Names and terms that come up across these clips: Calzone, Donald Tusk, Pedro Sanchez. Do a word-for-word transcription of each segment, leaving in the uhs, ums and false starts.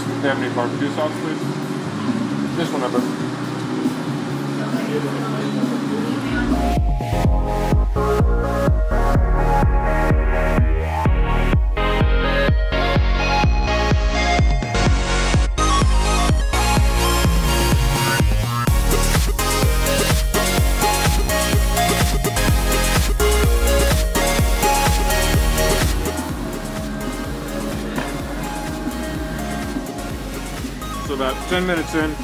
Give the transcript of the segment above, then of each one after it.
ask if they have any barbecue sauce, please. This one over. So about ten minutes in,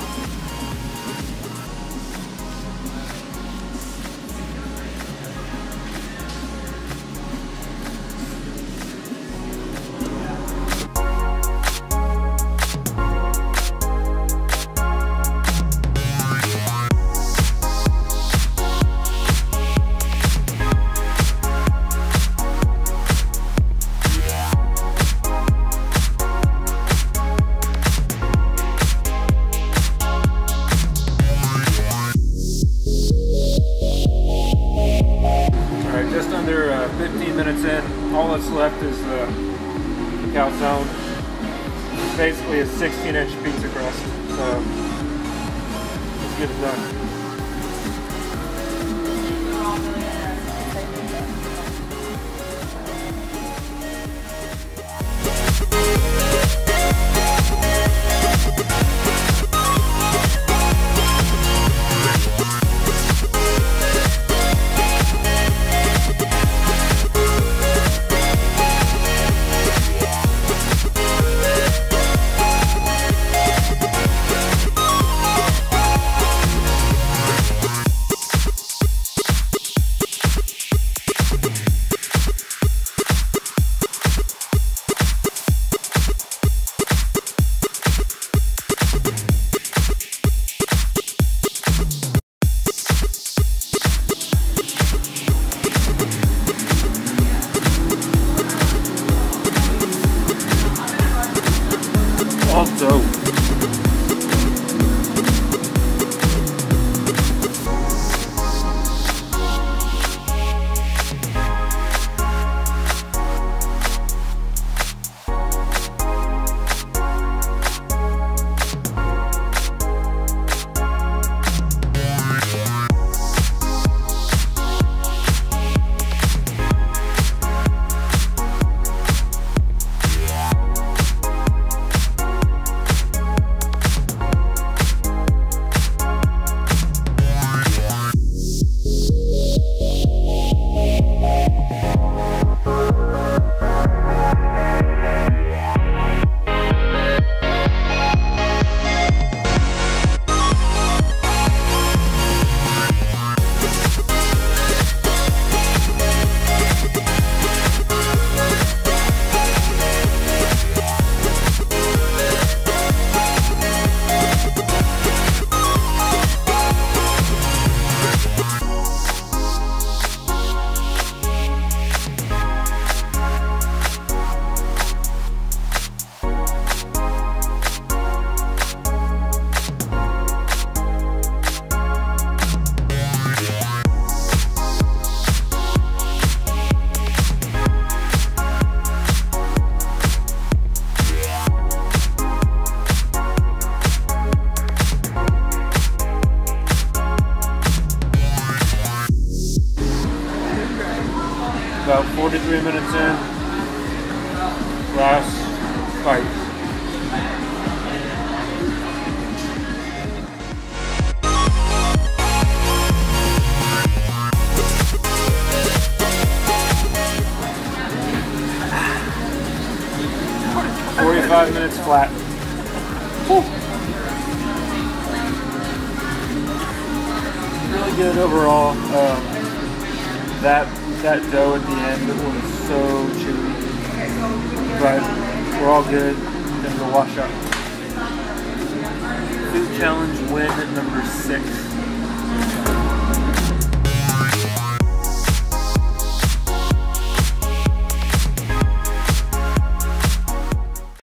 just under uh, fifteen minutes in, all that's left is uh, the calzone. It's basically a sixteen inch pizza crust, so let's get it done. About forty-three minutes in, last bite. forty-five minutes flat. Whew. Really good overall. Um, that. That dough at the end, it was so chewy, but we're all good, and we'll wash up. Food challenge win number six.